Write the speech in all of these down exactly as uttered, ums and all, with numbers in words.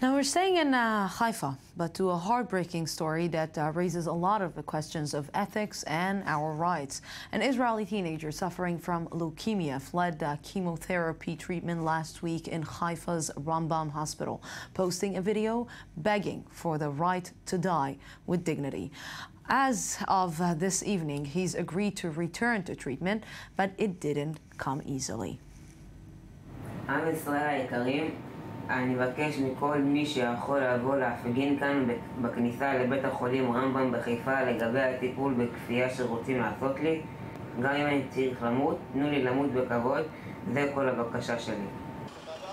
Now, we're staying in uh, Haifa, but to a heartbreaking story that uh, raises a lot of the questions of ethics and our rights. An Israeli teenager suffering from leukemia fled uh, chemotherapy treatment last week in Haifa's Rambam Hospital, posting a video begging for the right to die with dignity. As of uh, this evening, he's agreed to return to treatment, but it didn't come easily. I'm Israel. אני מבקש מכל מי שיכול לבוא להפגין כאן בכניסה לבית החולים רמב"ם בחיפה לגבי הטיפול בכפייה שרוצים לעשות לי. גם אם אני צריך למות, תנו לי למות בכבוד, זה כל הבקשה שלי.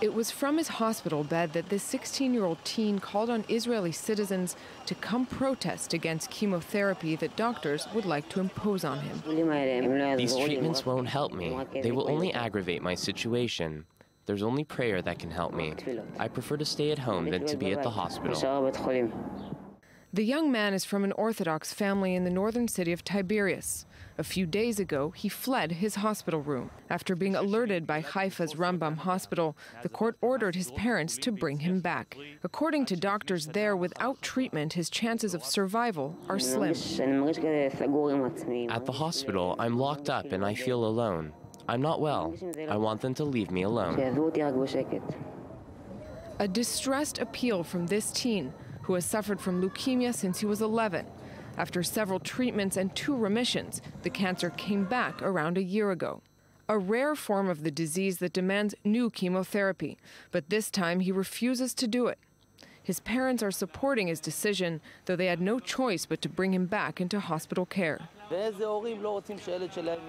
It was from his hospital bed that this sixteen-year-old teen called on Israeli citizens to come protest against chemotherapy that doctors would like to impose on him. These treatments won't help me. They will only aggravate my situation. There's only prayer that can help me. I prefer to stay at home than to be at the hospital. The young man is from an Orthodox family in the northern city of Tiberias. A few days ago, he fled his hospital room. After being alerted by Haifa's Rambam Hospital, the court ordered his parents to bring him back. According to doctors there, without treatment, his chances of survival are slim. At the hospital, I'm locked up and I feel alone. I'm not well. I want them to leave me alone. A distressed appeal from this teen, who has suffered from leukemia since he was eleven. After several treatments and two remissions, the cancer came back around a year ago. A rare form of the disease that demands new chemotherapy, but this time he refuses to do it. His parents are supporting his decision, though they had no choice but to bring him back into hospital care.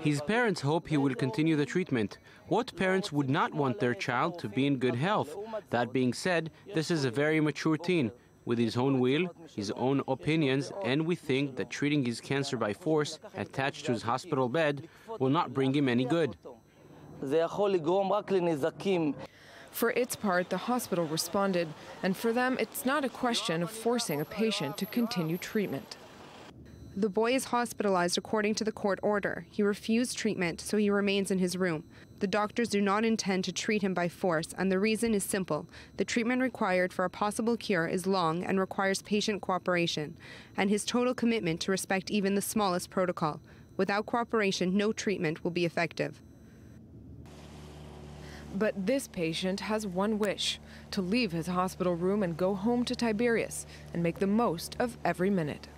His parents hope he will continue the treatment. What parents would not want their child to be in good health? That being said, this is a very mature teen, with his own will, his own opinions, and we think that treating his cancer by force, attached to his hospital bed, will not bring him any good. For its part, the hospital responded, and for them, it's not a question of forcing a patient to continue treatment. The boy is hospitalized according to the court order. He refused treatment, so he remains in his room. The doctors do not intend to treat him by force, and the reason is simple. The treatment required for a possible cure is long and requires patient cooperation, and his total commitment to respect even the smallest protocol. Without cooperation, no treatment will be effective. But this patient has one wish, to leave his hospital room and go home to Tiberias and make the most of every minute.